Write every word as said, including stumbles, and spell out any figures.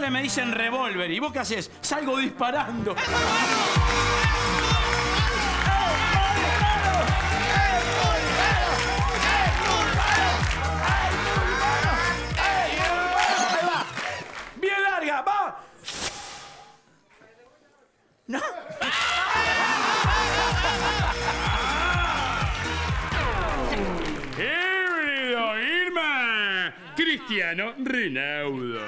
espalda me dicen revólver. ¿Y vos qué haces? Salgo disparando. ¡Es gol! ¡Ahí va! ¡Bien larga! ¡Va! ¡No! Cristiano Ronaldo.